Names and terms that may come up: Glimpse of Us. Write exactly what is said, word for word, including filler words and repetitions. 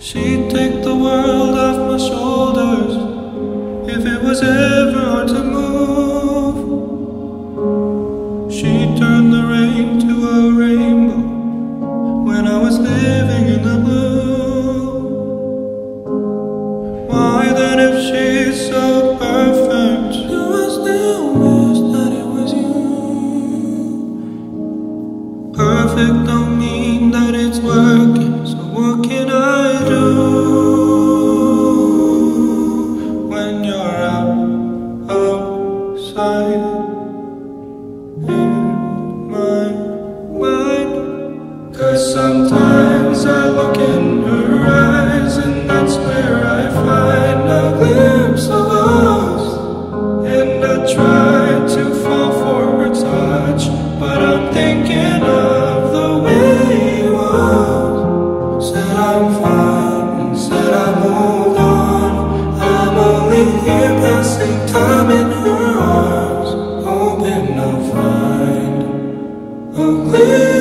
She'd take the world off my shoulders if it was ever hard to move. She'd turn the rain to a rainbow when I was living in the blue. Why then, if she's so perfect, do I still wish that it was you? Perfect don't mean that it's working, so what can I do when you're out, outside, in my mind? Cause sometimes I look in her eyes, and that's where I find a glimpse of us. And I try to fall for her touch, but I'm thinking of the way it was. Said I'm fine, said I moved on. I'm only here passing time in her arms, hoping I'll find a glimpse.